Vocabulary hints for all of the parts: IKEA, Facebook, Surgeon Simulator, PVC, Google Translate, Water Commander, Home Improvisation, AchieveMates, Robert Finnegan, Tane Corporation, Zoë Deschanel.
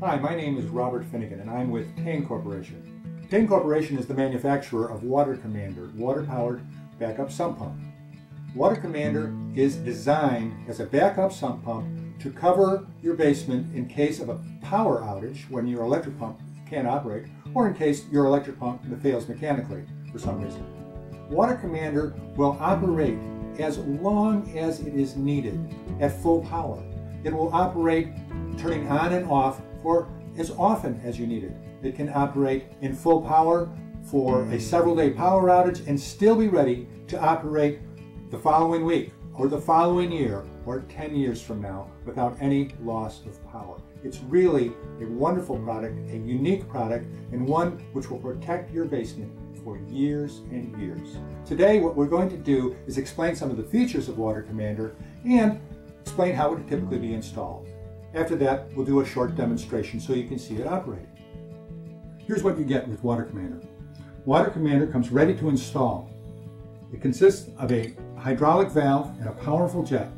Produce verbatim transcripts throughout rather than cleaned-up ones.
Hi, my name is Robert Finnegan, and I'm with Tane Corporation. Tane Corporation is the manufacturer of Water Commander, water-powered backup sump pump. Water Commander is designed as a backup sump pump to cover your basement in case of a power outage when your electric pump can't operate, or in case your electric pump fails mechanically for some reason. Water Commander will operate as long as it is needed at full power. It will operate turning on and off for as often as you need it. It can operate in full power for a several day power outage and still be ready to operate the following week or the following year or ten years from now without any loss of power. It's really a wonderful product, a unique product, and one which will protect your basement for years and years. Today what we're going to do is explain some of the features of Water Commander and explain how it would typically be installed. After that, we'll do a short demonstration so you can see it operating. Here's what you get with Water Commander. Water Commander comes ready to install. It consists of a hydraulic valve and a powerful jet,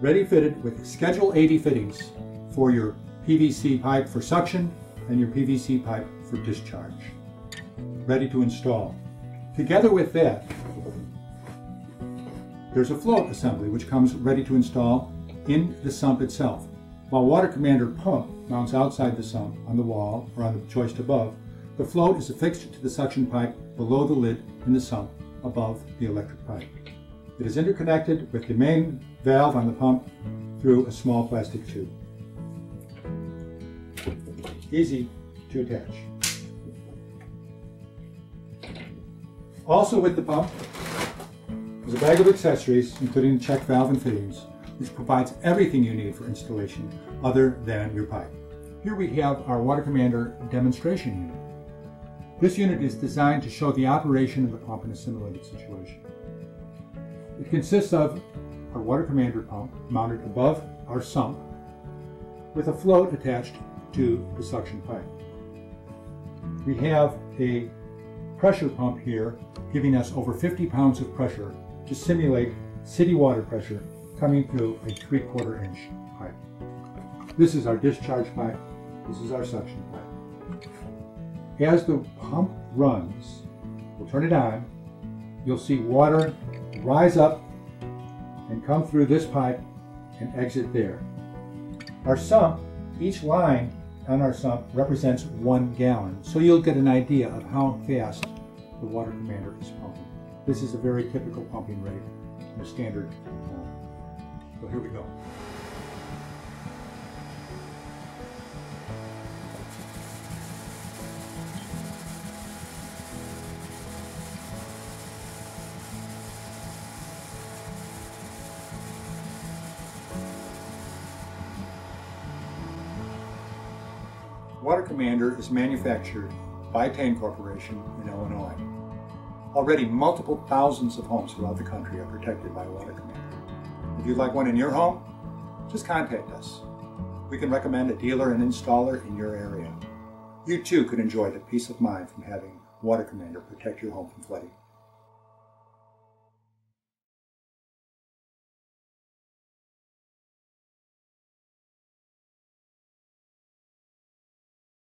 ready fitted with Schedule eighty fittings for your P V C pipe for suction and your P V C pipe for discharge. Ready to install. Together with that, there's a float assembly which comes ready to install in the sump itself. While Water Commander pump mounts outside the sump on the wall or on the joist above, the float is affixed to the suction pipe below the lid in the sump above the electric pipe. It is interconnected with the main valve on the pump through a small plastic tube. Easy to attach. Also with the pump is a bag of accessories, including the check valve and fittings, which provides everything you need for installation other than your pipe. Here we have our Water Commander demonstration unit. This unit is designed to show the operation of the pump in a simulated situation. It consists of our Water Commander pump mounted above our sump with a float attached to the suction pipe. We have a pressure pump here giving us over fifty pounds of pressure to simulate city water pressure coming through a three-quarter inch pipe. This is our discharge pipe. This is our suction pipe. As the pump runs, we'll turn it on, you'll see water rise up and come through this pipe and exit there. Our sump, each line on our sump represents one gallon, so you'll get an idea of how fast the Water Commander is pumping. This is a very typical pumping rate in a standard pump. So here we go. Water Commander is manufactured by Tane Corporation in Illinois. Already, multiple thousands of homes throughout the country are protected by Water Commander. If you'd like one in your home, just contact us. We can recommend a dealer and installer in your area. You too could enjoy the peace of mind from having Water Commander protect your home from flooding.